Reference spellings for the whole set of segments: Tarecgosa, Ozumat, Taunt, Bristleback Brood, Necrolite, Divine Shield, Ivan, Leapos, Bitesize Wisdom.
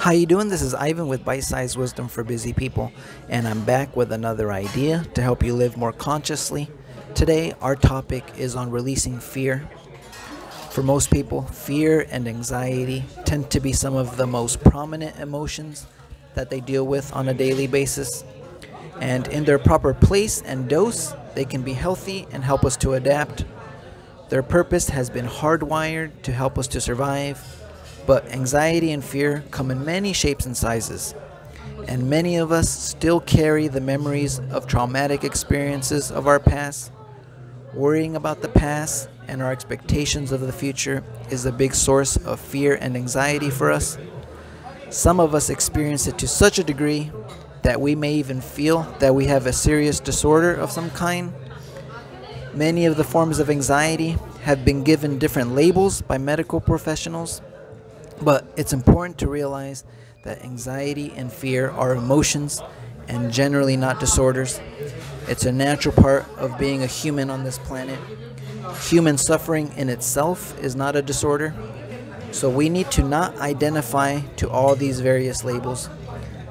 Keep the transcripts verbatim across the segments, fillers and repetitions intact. How you doing? This is Ivan with Bitesize Wisdom for Busy People, and I'm back with another idea to help you live more consciously. Today, our topic is on releasing fear. For most people, fear and anxiety tend to be some of the most prominent emotions that they deal with on a daily basis. And in their proper place and dose, they can be healthy and help us to adapt. Their purpose has been hardwired to help us to survive. But anxiety and fear come in many shapes and sizes, and many of us still carry the memories of traumatic experiences of our past. Worrying about the past and our expectations of the future is a big source of fear and anxiety for us. Some of us experience it to such a degree that we may even feel that we have a serious disorder of some kind. Many of the forms of anxiety have been given different labels by medical professionals. But it's important to realize that anxiety and fear are emotions and generally not disorders. It's a natural part of being a human on this planet. Human suffering in itself is not a disorder. So we need to not identify to all these various labels.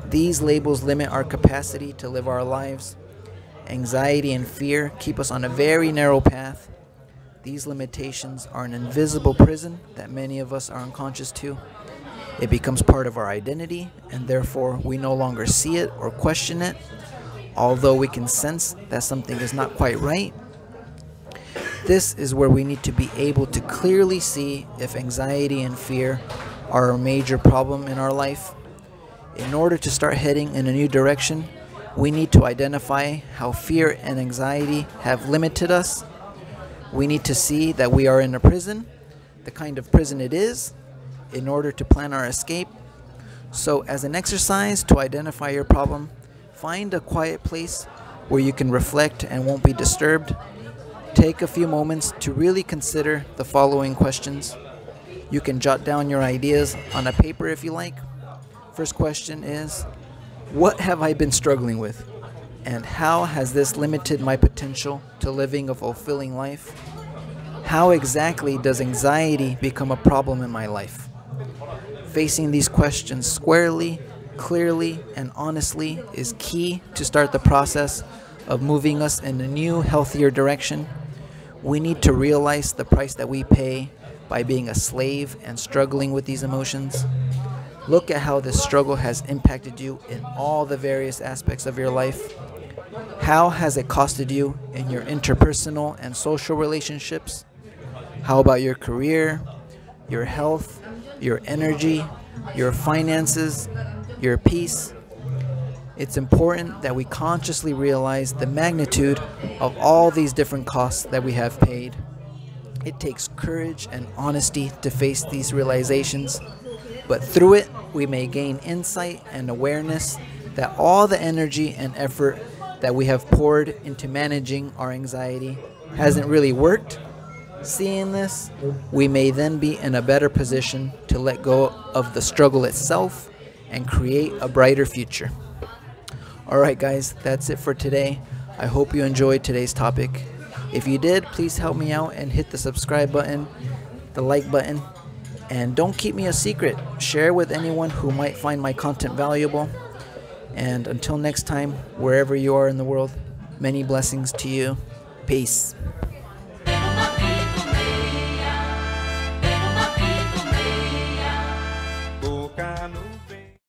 These labels limit our capacity to live our lives. Anxiety and fear keep us on a very narrow path. These limitations are an invisible prison that many of us are unconscious to. It becomes part of our identity, and therefore we no longer see it or question it, although we can sense that something is not quite right. This is where we need to be able to clearly see if anxiety and fear are a major problem in our life. In order to start heading in a new direction, we need to identify how fear and anxiety have limited us. We need to see that we are in a prison, the kind of prison it is, in order to plan our escape. So as an exercise to identify your problem, find a quiet place where you can reflect and won't be disturbed. Take a few moments to really consider the following questions. You can jot down your ideas on a paper if you like. First question is, what have I been struggling with? And how has this limited my potential to living a fulfilling life? How exactly does anxiety become a problem in my life? Facing these questions squarely, clearly, and honestly is key to start the process of moving us in a new, healthier direction. We need to realize the price that we pay by being a slave and struggling with these emotions. Look at how this struggle has impacted you in all the various aspects of your life. How has it costed you in your interpersonal and social relationships? How about your career, your health, your energy, your finances, your peace? It's important that we consciously realize the magnitude of all these different costs that we have paid. It takes courage and honesty to face these realizations, but through it, we may gain insight and awareness that all the energy and effort that we have poured into managing our anxiety hasn't really worked. Seeing this, we may then be in a better position to let go of the struggle itself and create a brighter future. All right, guys, that's it for today. I hope you enjoyed today's topic. If you did, please help me out and hit the subscribe button, the like button, and don't keep me a secret. Share with anyone who might find my content valuable. And until next time, wherever you are in the world, many blessings to you. Peace.